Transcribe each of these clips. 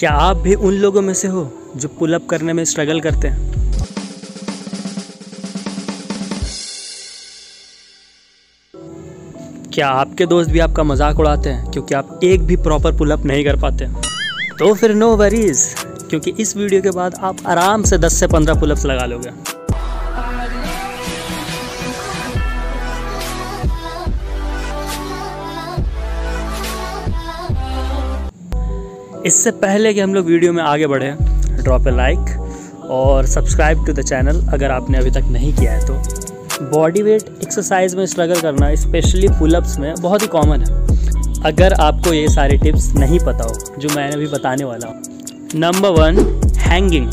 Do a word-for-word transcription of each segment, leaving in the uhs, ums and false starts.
क्या आप भी उन लोगों में से हो जो पुल अप करने में स्ट्रगल करते हैं? क्या आपके दोस्त भी आपका मजाक उड़ाते हैं क्योंकि आप एक भी प्रॉपर पुल अप नहीं कर पाते? तो फिर नो वरीज, क्योंकि इस वीडियो के बाद आप आराम से दस से पंद्रह पुल अप्स लगा लोगे। इससे पहले कि हम लोग वीडियो में आगे बढ़े, ड्रॉप ए लाइक और सब्सक्राइब टू द चैनल अगर आपने अभी तक नहीं किया है तो। बॉडी वेट एक्सरसाइज में स्ट्रगल करना, स्पेशली पुलअप्स में, बहुत ही कॉमन है। अगर आपको ये सारे टिप्स नहीं पता हो जो मैंने अभी बताने वाला हूँ। Number one, hanging.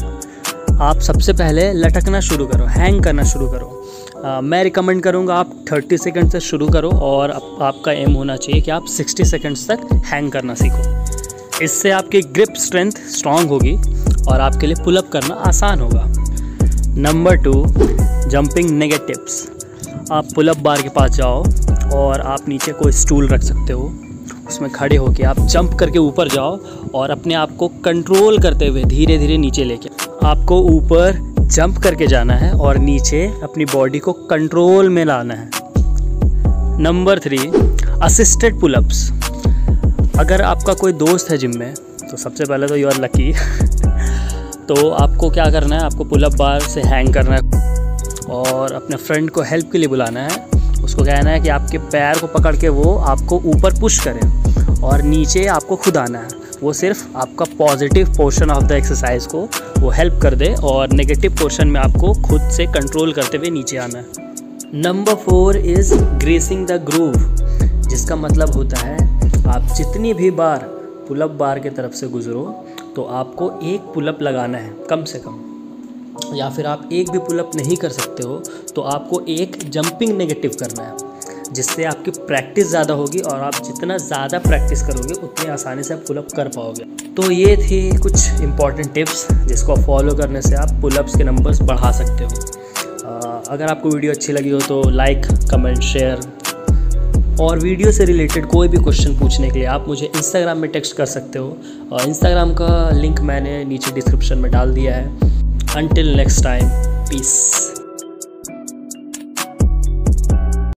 आप सबसे पहले लटकना शुरू करो, हैंग करना शुरू करो। Uh, मैं रिकमेंड करूंगा आप तीस सेकंड से शुरू करो और आप, आपका एम होना चाहिए कि आप साठ सेकंड्स तक हैंग करना सीखो। इससे आपकी ग्रिप स्ट्रेंथ स्ट्रांग होगी और आपके लिए पुल अप करना आसान होगा। Number two, jumping negatives. आप पुल अप बार के पास जाओ और आप नीचे कोई स्टूल रख सकते हो, उसमें खड़े होकर आप जंप करके ऊपर जाओ और अपने आप को कंट्रोल करते हुए धीरे धीरे नीचे लेके। आपको ऊपर जंप करके जाना है और नीचे अपनी बॉडी को कंट्रोल में लाना है। Number three, assisted pullups. अगर आपका कोई दोस्त है जिम में तो सबसे पहले तो यू आर लकी। तो आपको क्या करना है, आपको पुलअप बार से हैंग करना है और अपने फ्रेंड को हेल्प के लिए बुलाना है। उसको कहना है कि आपके पैर को पकड़ के वो आपको ऊपर पुश करे और नीचे आपको खुद आना है। वो सिर्फ आपका positive portion of the exercise को वो हेल्प कर दे और नेगेटिव पोर्शन में आपको खुद से कंट्रोल करते हुए नीचे आना है। Number four is greasing the groove, जिसका मतलब होता है आप जितनी भी बार पुलअप बार के तरफ से गुजरो तो आपको एक पुलअप लगाना है कम से कम, या फिर आप एक भी पुलअप नहीं कर सकते हो तो आपको एक जंपिंग नेगेटिव करना है, जिससे आपकी प्रैक्टिस ज़्यादा होगी और आप जितना ज़्यादा प्रैक्टिस करोगे उतनी आसानी से आप पुलअप कर पाओगे। तो ये थी कुछ इंपॉर्टेंट टिप्स जिसको फॉलो करने से आप पुलअप्स के नंबर्स बढ़ा सकते हो। आ, अगर आपको वीडियो अच्छी लगी हो तो लाइक, कमेंट, शेयर, और वीडियो से रिलेटेड कोई भी क्वेश्चन पूछने के लिए आप मुझे इंस्टाग्राम में टेक्स्ट कर सकते हो। इंस्टाग्राम का लिंक मैंने नीचे डिस्क्रिप्शन में डाल दिया है। Until next time, piece.